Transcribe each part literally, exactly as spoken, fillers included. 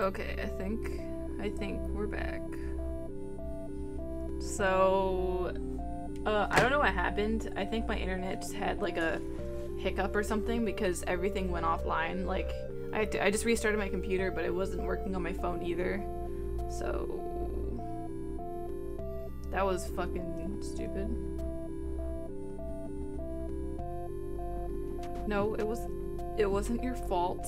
Okay, I think, I think we're back. So, uh, I don't know what happened. I think my internet just had like a hiccup or something because everything went offline. Like, I had to, I just restarted my computer, but it wasn't working on my phone either. So, that was fucking stupid. No, it was, it wasn't your fault.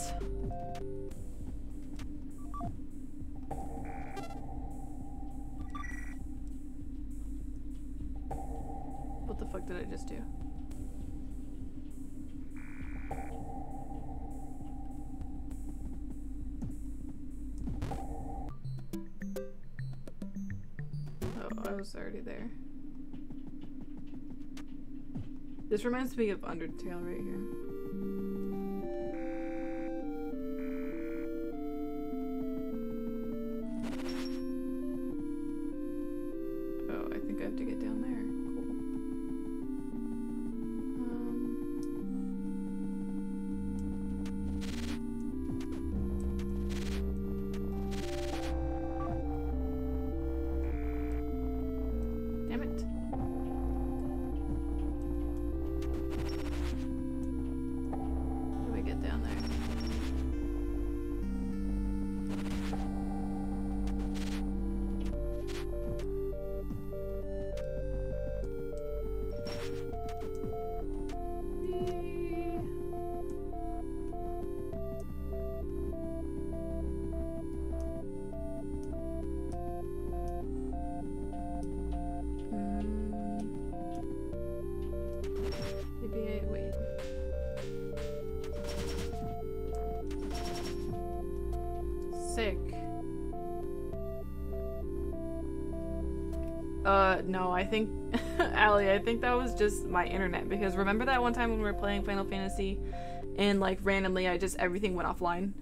What the fuck did I just do? I was already there. This reminds me of Undertale right here. Oh, I think I have to get down there. Cool. No, I think, Allie, I think that was just my internet, because remember that one time when we were playing Final Fantasy and like randomly I just, everything went offline?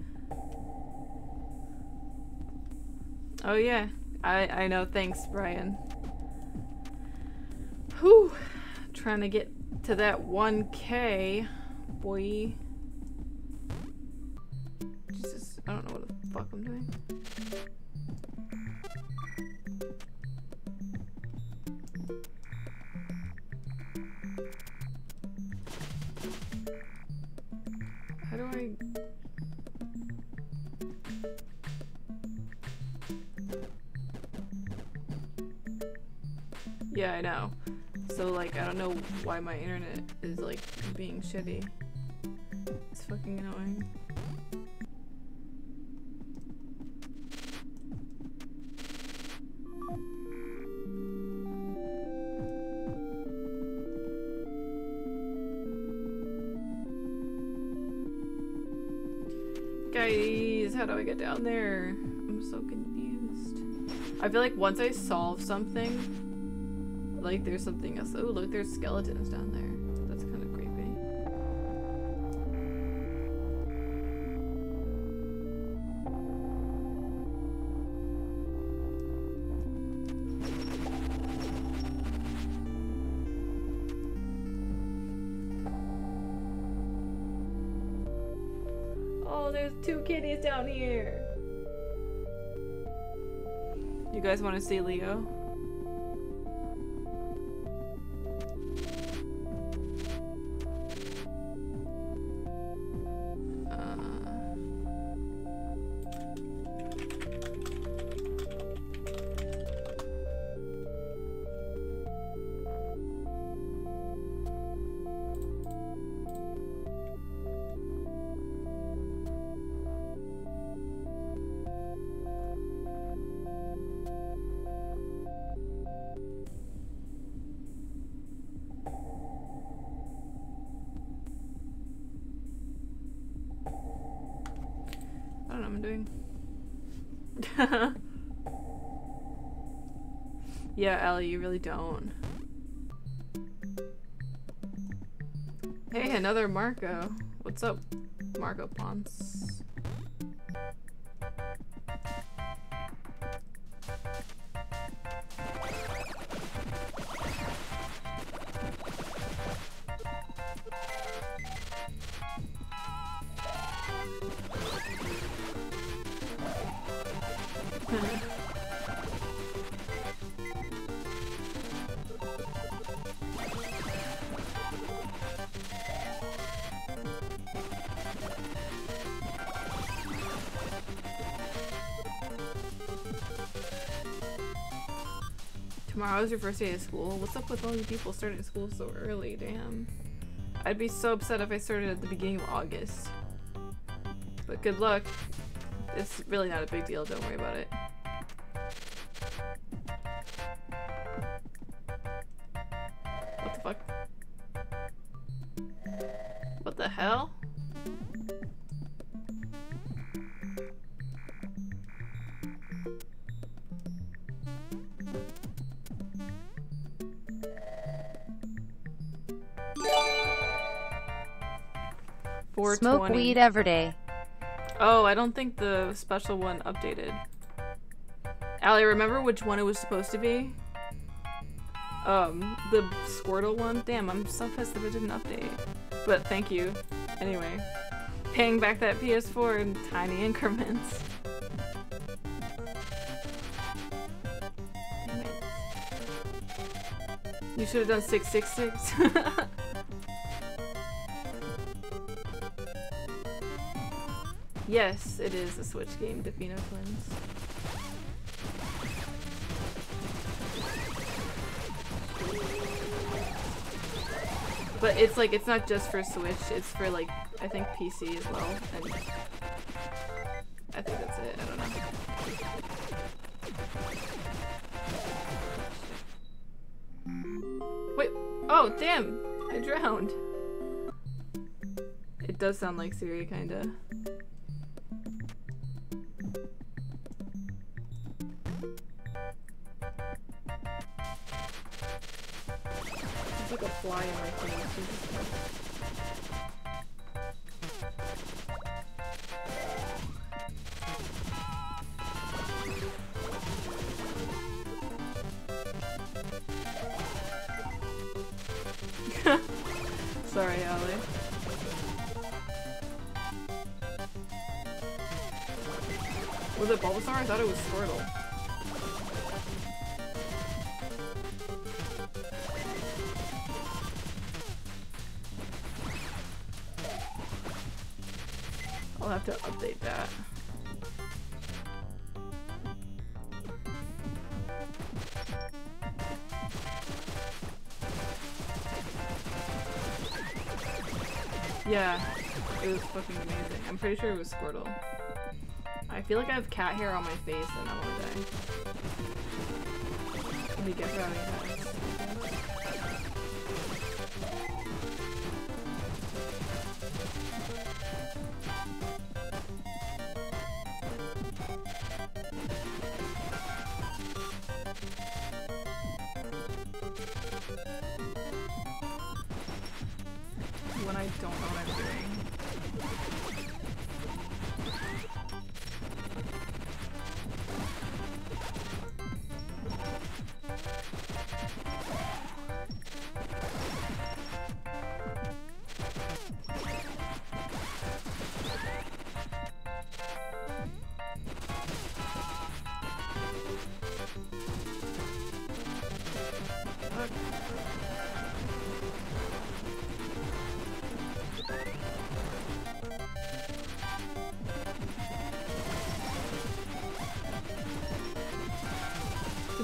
Oh yeah, I, I know, thanks Brian. Whew, trying to get to that one K, boy. Jesus, I don't know what the fuck I'm doing. Yeah, I know. So like, I don't know why my internet is like being shitty. It's fucking annoying. Guys, how do I get down there? I'm so confused. I feel like once I solve something, like there's something else. Oh look, there's skeletons down there. That's kind of creepy. Oh, there's two kitties down here. You guys want to see Leo? Yeah, Ellie, you really don't. Hey, another Marco. What's up, Marco Ponce? Tomorrow's your first day of school. What's up with all you people starting school so early? Damn. I'd be so upset if I started at the beginning of August. But good luck. It's really not a big deal, don't worry about it. What the fuck? What the hell? Smoke weed every day. Oh, I don't think the special one updated. Allie, remember which one it was supposed to be? Um, the Squirtle one? Damn, I'm so pissed that it didn't update. But thank you. Anyway. Paying back that P S four in tiny increments. Damn it. You should have done six six six. Yes, it is a Switch game, the Fino twins. But it's like, it's not just for Switch, it's for like, I think P C as well. And I think that's it, I don't know. Wait, oh damn, I drowned. It does sound like Siri, kinda. Like a fly in my face. Sorry, Allie. Was it Bulbasaur? I thought it was Squirtle. I'll have to update that. Yeah, it was fucking amazing. I'm pretty sure it was Squirtle. I feel like I have cat hair on my face and I wanna die. Let me get out of here.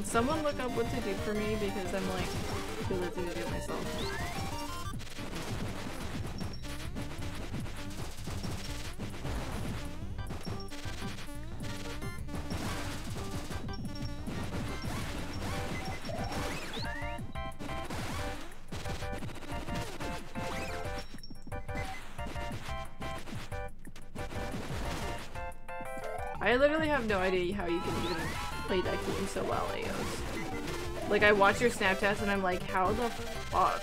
Someone look up what to do for me because I'm like too lazy to do it myself. I literally have no idea how you can even play that game so well, Ayos. Like, I watch your Snapchats and I'm like, how the fuck?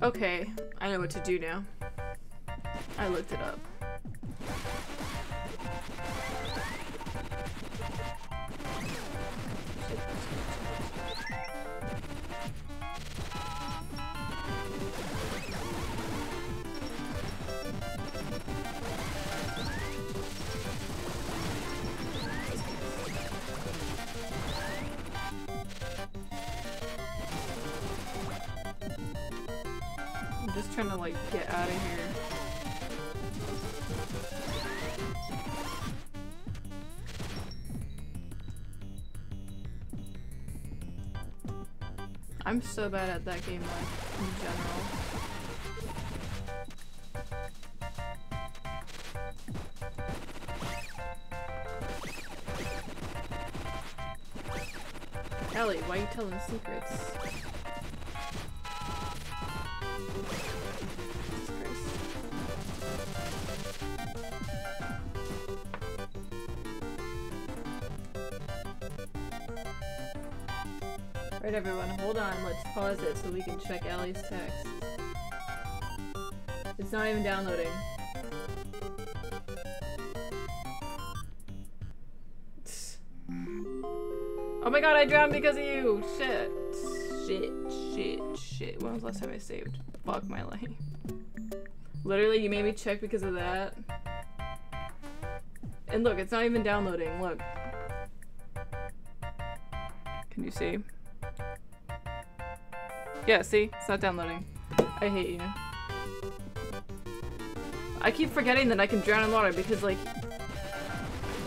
Okay. I know what to do now. I looked it up. Shit. I'm just trying to like get out of here. I'm so bad at that game, like, in general. Ellie, why are you telling secrets? Alright everyone, hold on, let's pause it so we can check Ellie's text. It's not even downloading. Oh my god, I drowned because of you! Shit. Shit, shit, shit. When was the last time I saved? Fuck my life. Literally, you made me check because of that. And look, it's not even downloading, look. Can you see? Yeah, see? It's not downloading. I hate you. I keep forgetting that I can drown in water because, like,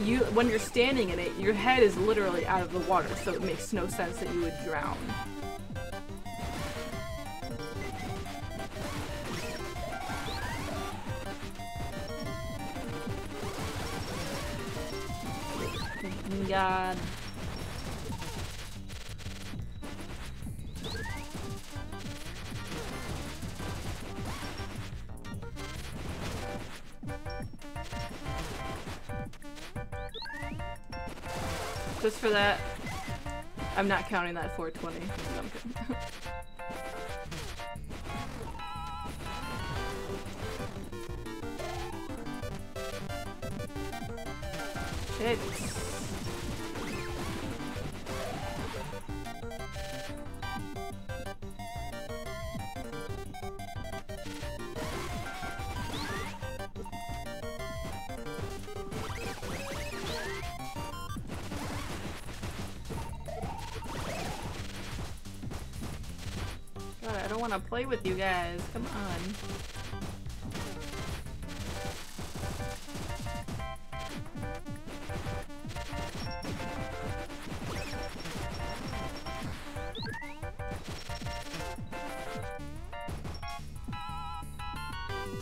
you- when you're standing in it, your head is literally out of the water, so it makes no sense that you would drown. God. Just for that, I'm not counting that four twenty. No, I'm kidding. Shit. I want to play with you guys. Come on.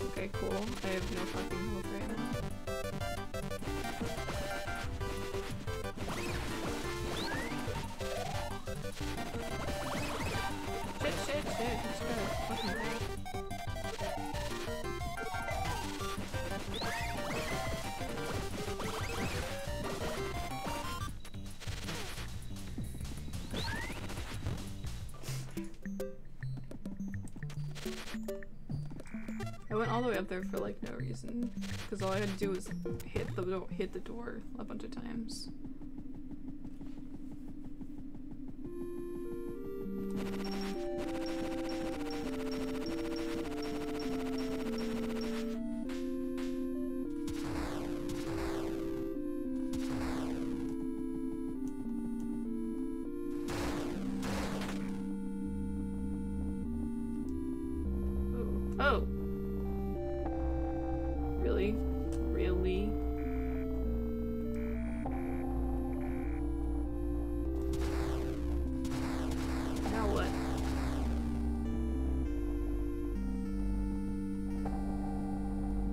Okay, cool. I have no fucking hope right now. Shit, shit, shit. I went all the way up there for like no reason, because all I had to do was hit the do hit the door a bunch of times.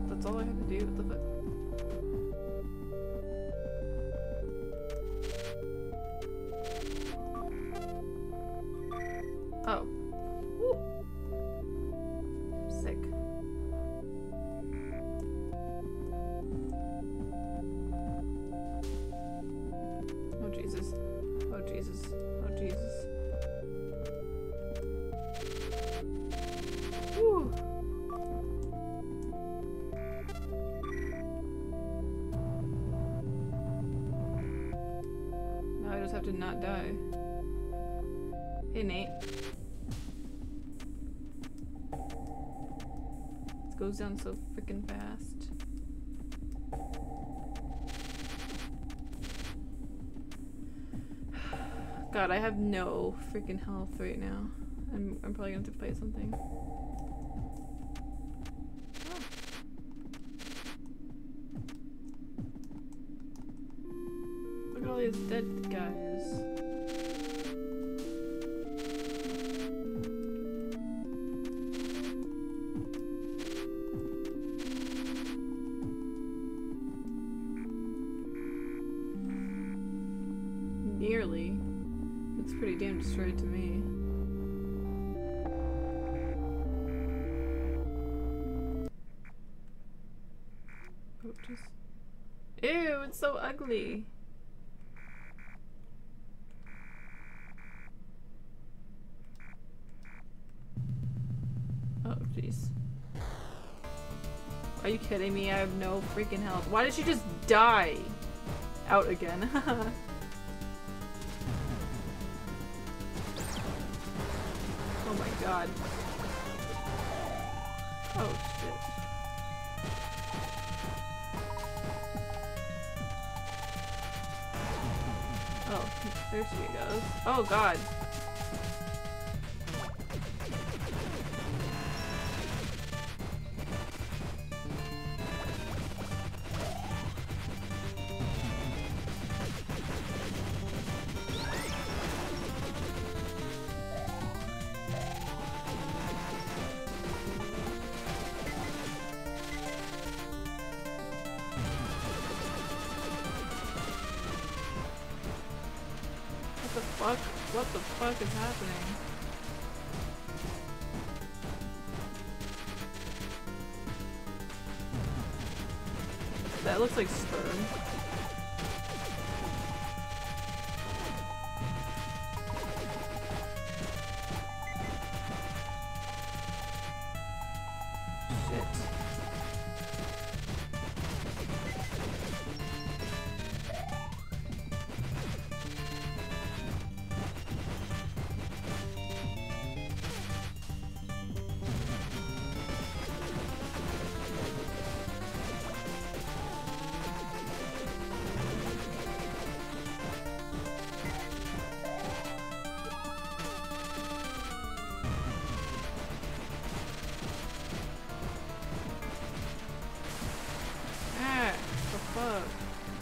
That's all I have to do with the foot. Oh. Woo. Sick. Oh Jesus. Oh Jesus. Oh Jesus. Woo. Did not die. Hey, Nate. It goes down so freaking fast. God, I have no freaking health right now. I'm, I'm probably gonna have to fight something. all these dead guys. Nearly. It's pretty damn destroyed to me. Oh, just... Ew, it's so ugly. Oh, jeez. Are you kidding me? I have no freaking health. Why did she just die? Out again. Oh my god. Oh, shit. Oh, there she goes. Oh god. What the fuck is happening? That looks like sperm. Shit.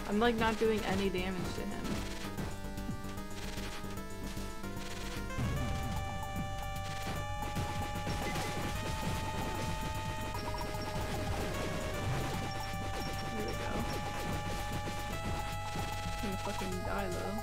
I'm like not doing any damage to him. Here we go. I'm gonna fucking die though.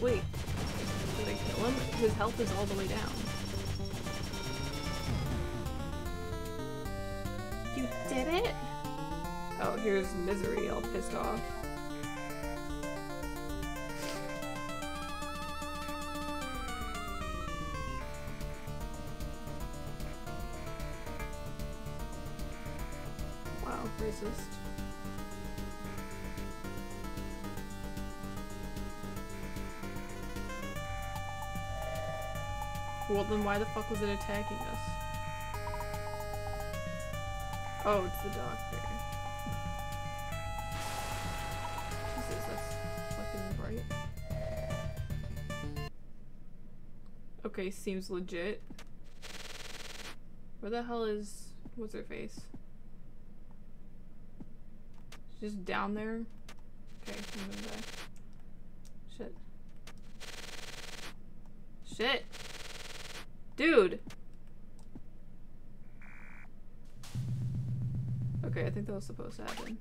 Wait, did I kill him? His health is all the way down. You did it? Oh, here's Misery all pissed off. Wow, racist. Well, then why the fuck was it attacking us? Oh, it's the doctor. Jesus, that's fucking bright. Okay, seems legit. Where the hell is... what's her face? She's just down there? Okay, I'm gonna die. Shit. Shit! Dude! Okay, I think that was supposed to happen.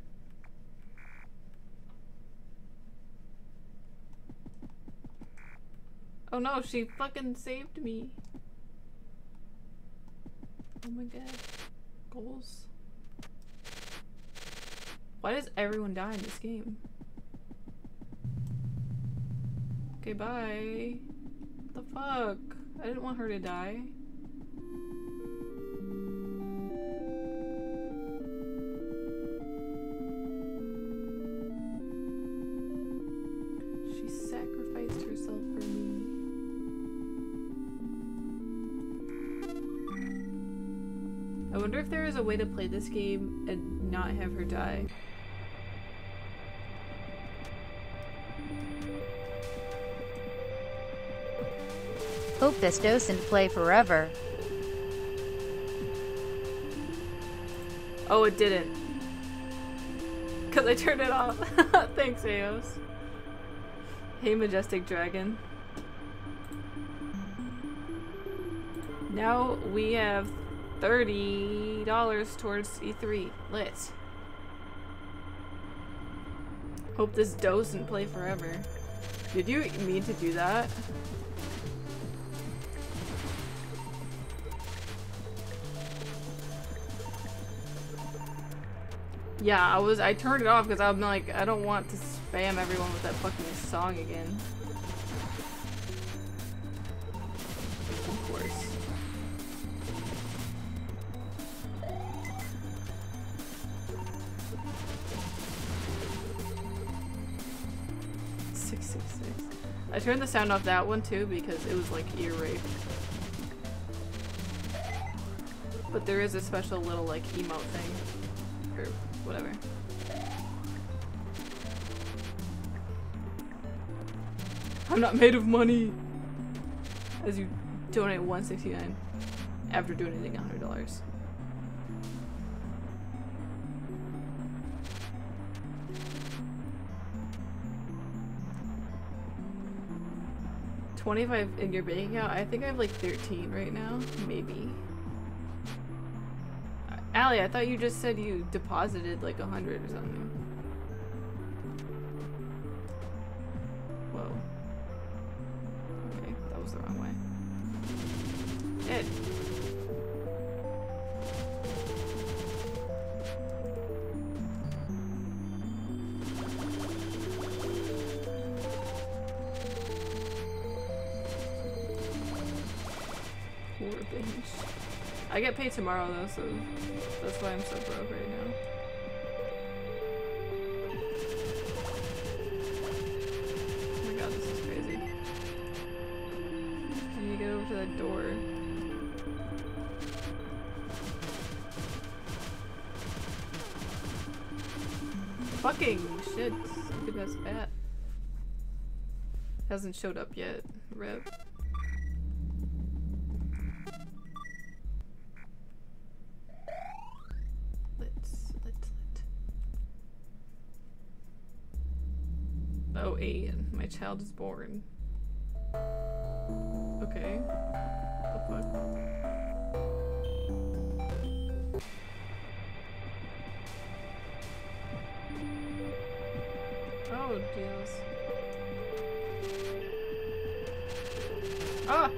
Oh no, she fucking saved me. Oh my god. Goals. Why does everyone die in this game? Okay, bye. What the fuck? I didn't want her to die. I wonder if there is a way to play this game and not have her die. Hope this doesn't play forever. Oh, it didn't. Cause I turned it off. Thanks, Eos. Hey, Majestic Dragon. Now we have thirty dollars towards E three. Lit. Hope this doesn't play forever. Did you mean to do that? Yeah, I was- I turned it off because I'm like, I don't want to spam everyone with that fucking song again. Of course. I turned the sound off that one too because it was like ear rape. But there is a special little like emote thing. Or whatever. I'm not made of money! As you donate one sixty-nine after donating one hundred dollars. twenty-five in your bank account? I think I have like thirteen right now. Maybe. Allie, I thought you just said you deposited like one hundred or something. Whoa. Okay, that was the wrong way. It. I get paid tomorrow though, so that's why I'm so broke right now. Oh my god, this is crazy. I need to get over to that door. Fucking shit, stupid ass bat. Hasn't showed up yet, rip. Child is born. Okay. The fuck? Oh, deals. Ah!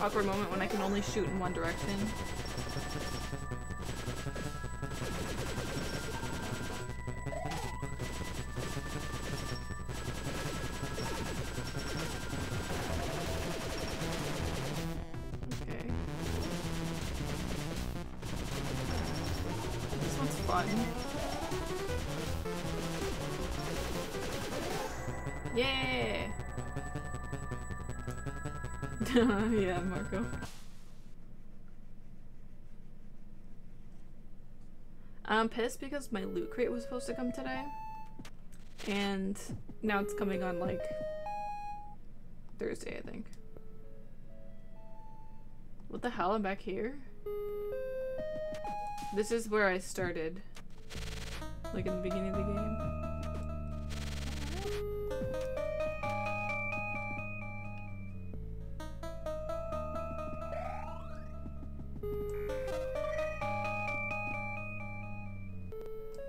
Awkward moment when I can only shoot in one direction. on. Yeah. Yeah, Marco. I'm pissed because my loot crate was supposed to come today, and now it's coming on like Thursday, I think. What the hell? I'm back here? This is where I started, like in the beginning of the game.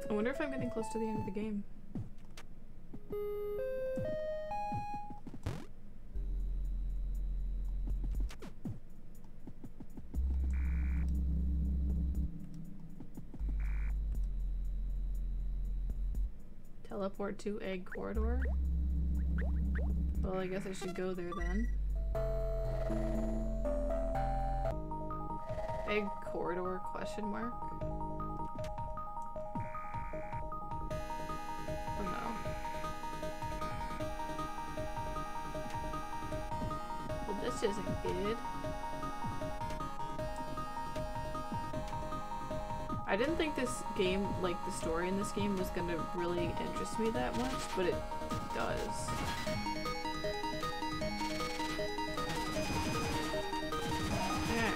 I wonder if I'm getting close to the end of the game. Teleport to egg corridor? Well, I guess I should go there then. Egg corridor question mark? This isn't good. I didn't think this game, like the story in this game, was gonna really interest me that much, but it does. Yeah.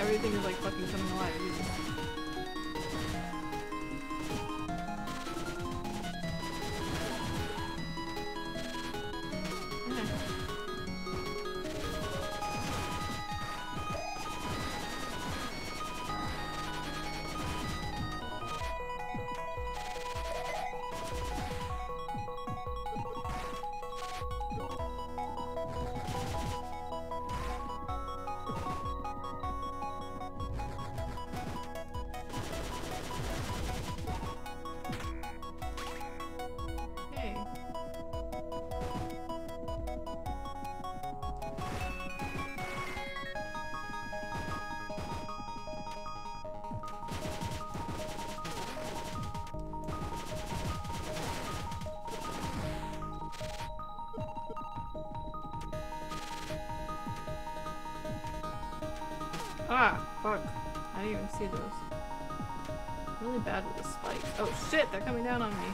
Everything is like fucking coming alive. Jesus. Ah, fuck. I didn't even see those. I'm really bad with the spikes. Oh shit, they're coming down on me.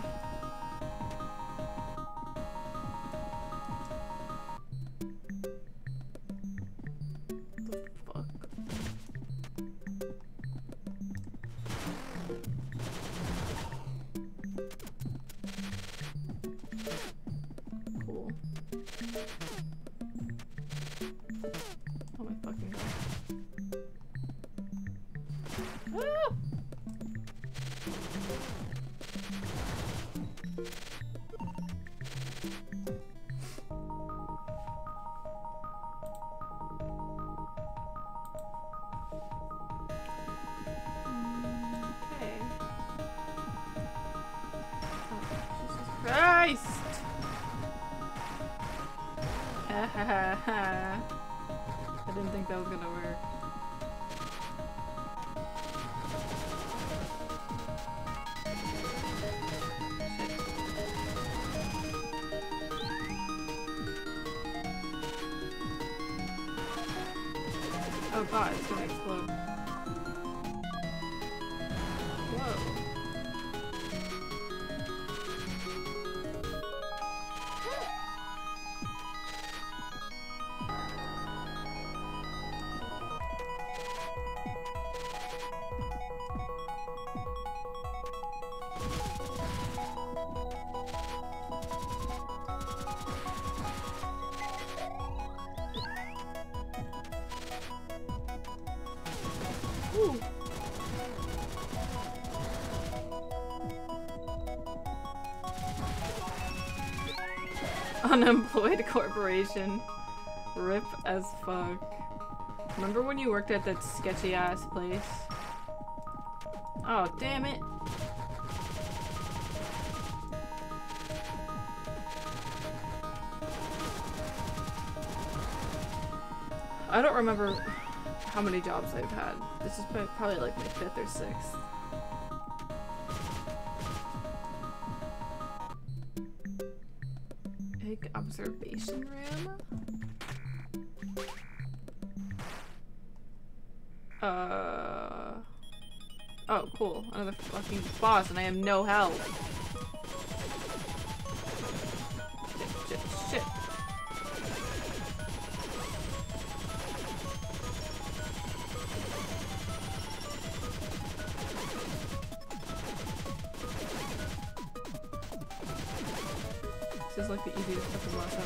Unemployed corporation. Rip as fuck. Remember when you worked at that sketchy ass place? Oh, damn it. I don't remember how many jobs I've had. This is probably like my fifth or sixth. like observation room. Uh. Oh, cool. Another fucking boss, and I have no health. Shit, shit, shit. This is like the easiest fucking boss ever.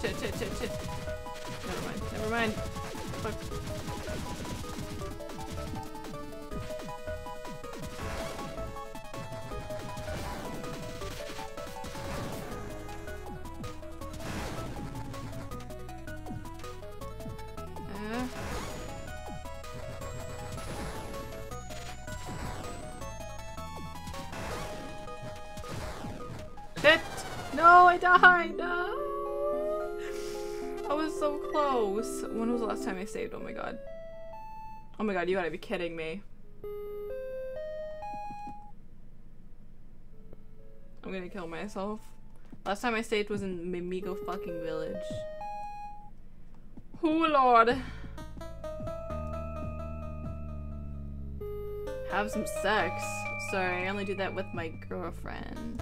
Shit, shit, shit, shit. Never mind, never mind. Fuck. Uh. Shit! No, I died! No! So close. When was the last time I saved? Oh my god. Oh my god, you gotta be kidding me. I'm gonna kill myself. Last time I saved was in Mimigo fucking village. Oh lord. Have some sex. Sorry, I only do that with my girlfriend.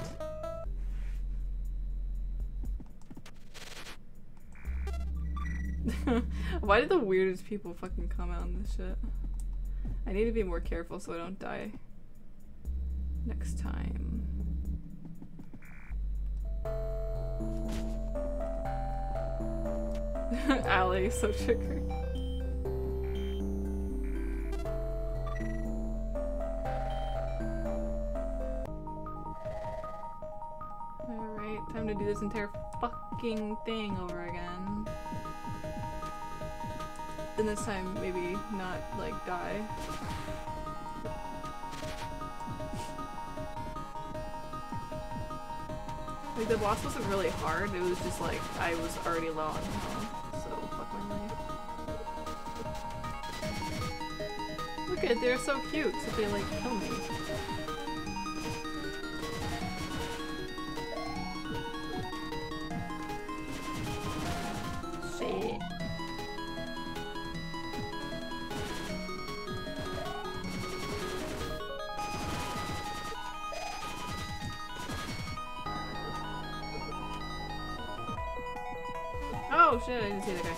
Why did the weirdest people fucking comment on this shit? I need to be more careful so I don't die next time. Allie, so triggered. Alright, time to do this entire fucking thing over again. And this time, maybe not, like, die. Like, the boss wasn't really hard, it was just like, I was already low on health, so fuck my life. Look at, they're so cute, so they, like, kill me. Oh shit, I didn't see that guy.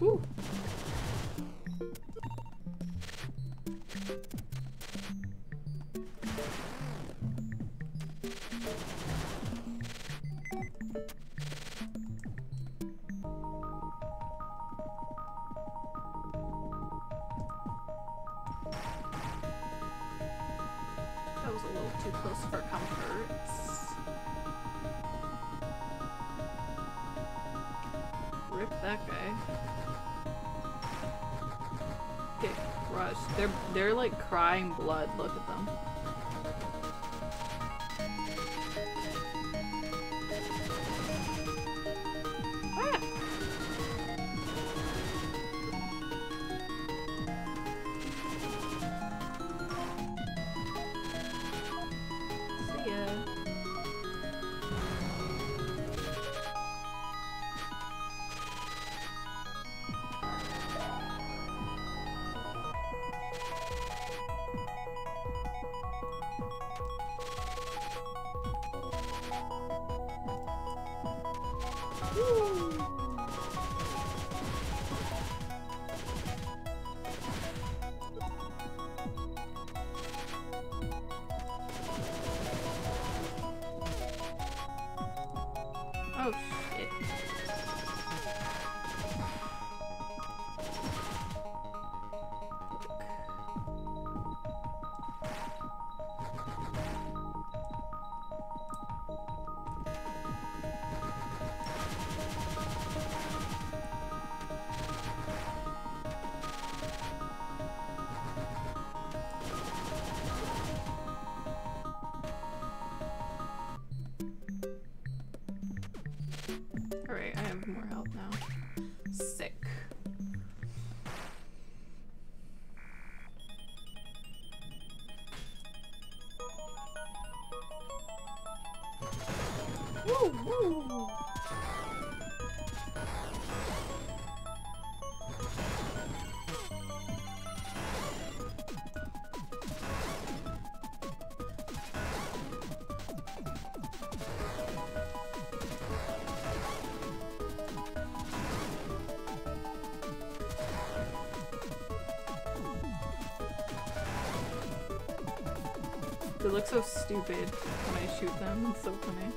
Woo. That was a little too close for comfort. Rip that guy. Get crushed. They're they're like crying blood. Look at them. Ah! See ya. Oh, shit. More help now. Sick. Woo, woo. They look so stupid when I shoot them, it's so funny.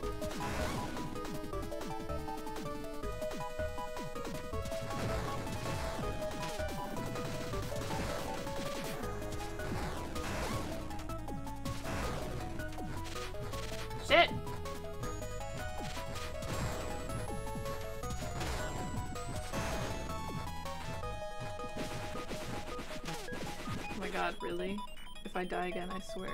If I die again, I swear.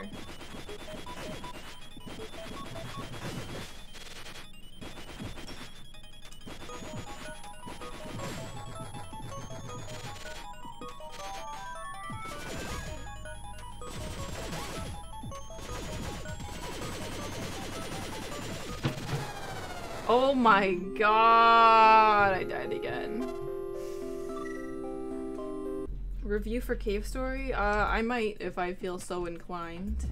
Oh my god, I died again. Review for Cave Story? Uh, I might if I feel so inclined.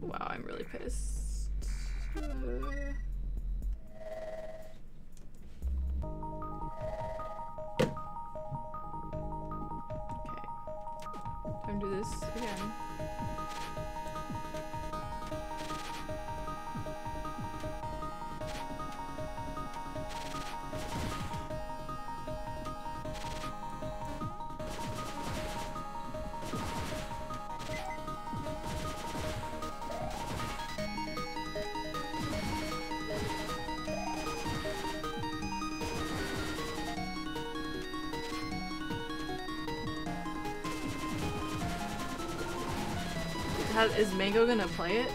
Wow, I'm really pissed. Uh... Okay. Time to do this again. How, is Mango gonna play it?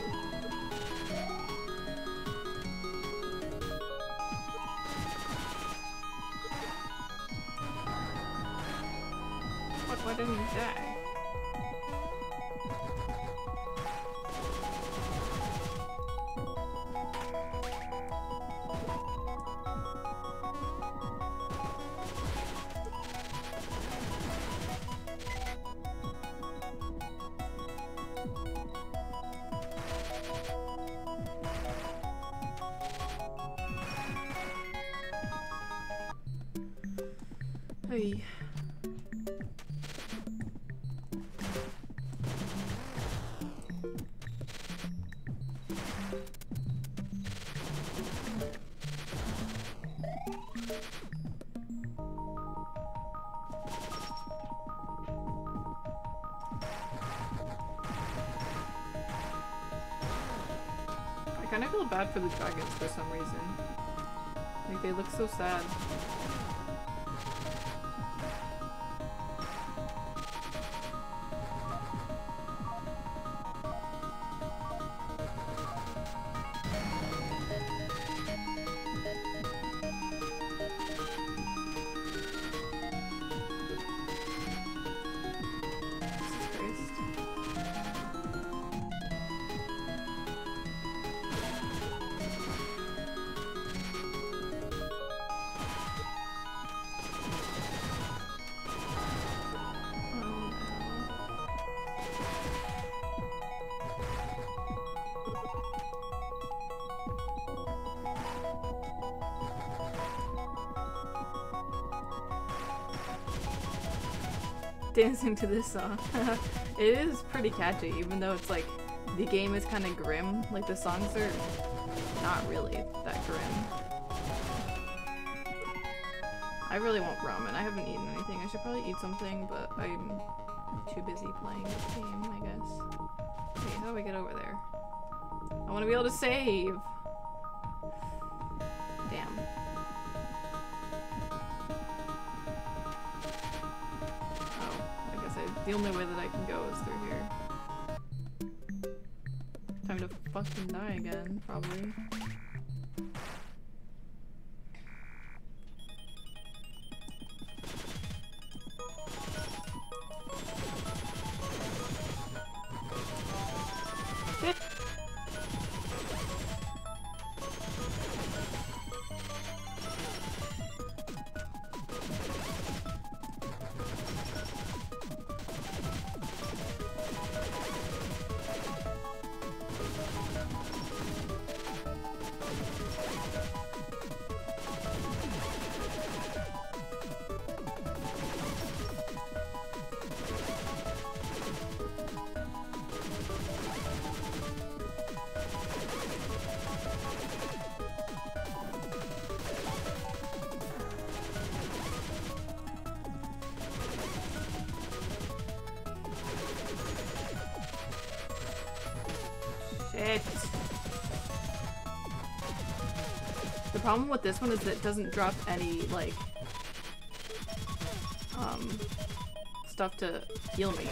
What? Why didn't you die? Hey. I kind of feel bad for the dragons for some reason. Like, they look so sad. Dancing to this song. It is pretty catchy, even though it's like the game is kind of grim. Like, the songs are not really that grim. I really want ramen. I haven't eaten anything. I should probably eat something, but I'm too busy playing this game, I guess. Wait, how do I get over there? I want to be able to save! Damn. The only way that I can go is through here. Time to fucking die again, probably. The problem with this one is that it doesn't drop any, like, um, stuff to heal me,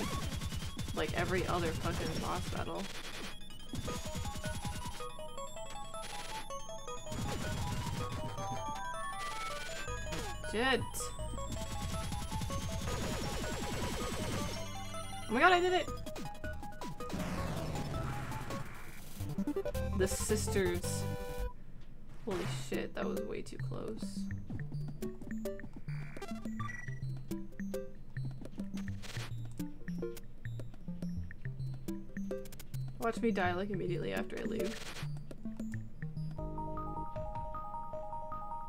like every other fucking boss battle. Shit. Oh my god, I did it! The sisters. Holy shit, that was way too close. Watch me die, like, immediately after I leave.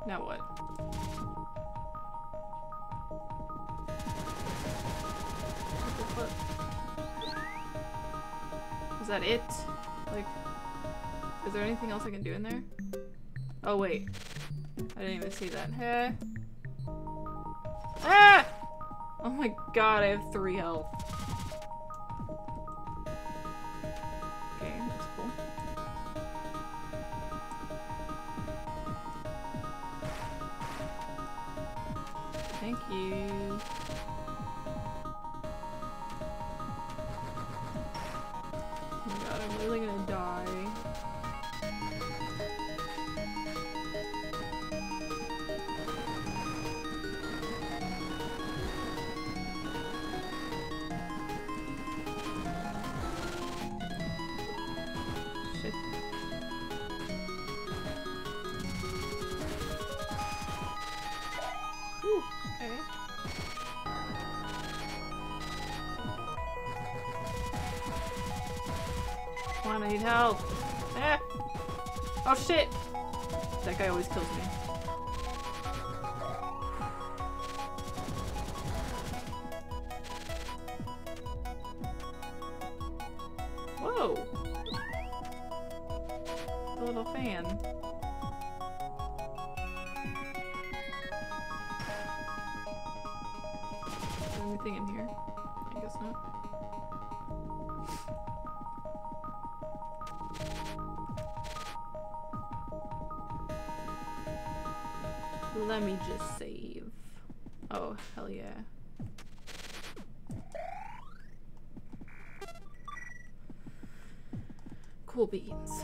Now what? What the fuck? Is that it? Like, is there anything else I can do in there? Oh wait, I didn't even see that. Hey. Ah! Oh my god, I have three health. Okay, that's cool. Thank you. Oh my god, I'm really gonna die. I need help. Eh. Oh shit! That guy always kills me. Whoa! The little fan. Is there anything in here? I guess not. Let me just save. Oh, hell yeah. Cool beans.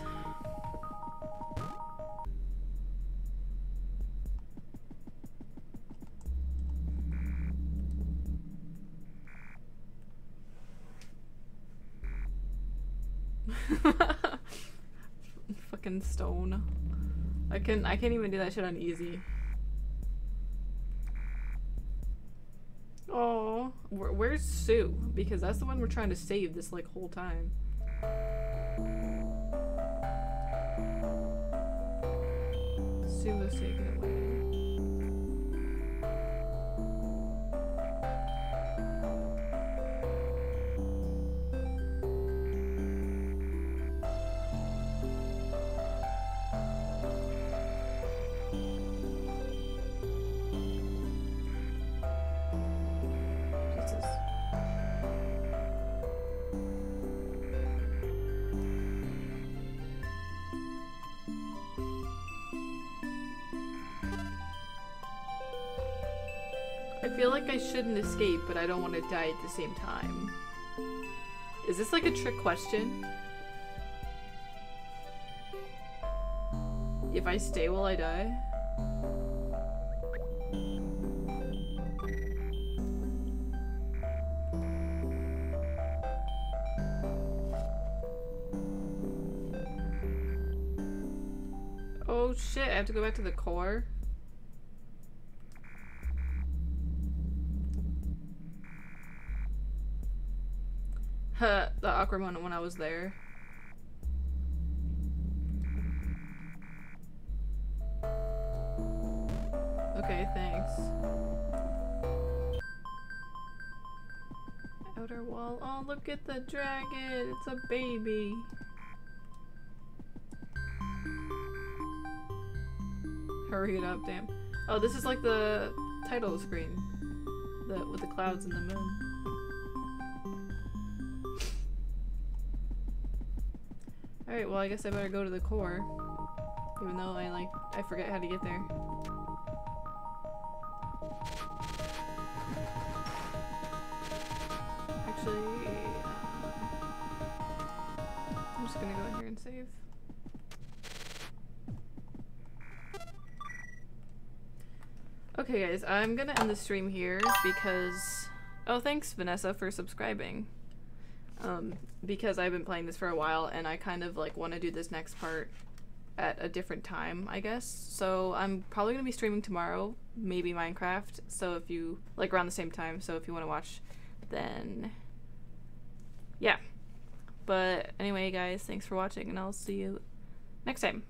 Fucking stone. I can I can't even do that shit on easy. Oh, where's Sue? Because that's the one we're trying to save this, like, whole time. Sue was taken away. I feel like I shouldn't escape, but I don't want to die at the same time. Is this like a trick question? If I stay, will I die? Oh shit, I have to go back to the core? Huh, the awkward moment when I was there. Okay, thanks. Outer wall. Oh, look at the dragon! It's a baby! Hurry it up, damn. Oh, this is like the title screen. The, with the clouds and the moon. Alright, well I guess I better go to the core. Even though I like, I forget how to get there. Actually, uh, I'm just gonna go in here and save. Okay guys, I'm gonna end the stream here because, oh thanks Vanessa for subscribing, um, because I've been playing this for a while and I kind of like want to do this next part at a different time, I guess, so I'm probably gonna be streaming tomorrow, maybe Minecraft, so if you, like around the same time, so if you want to watch, then yeah, but anyway guys, thanks for watching and I'll see you next time.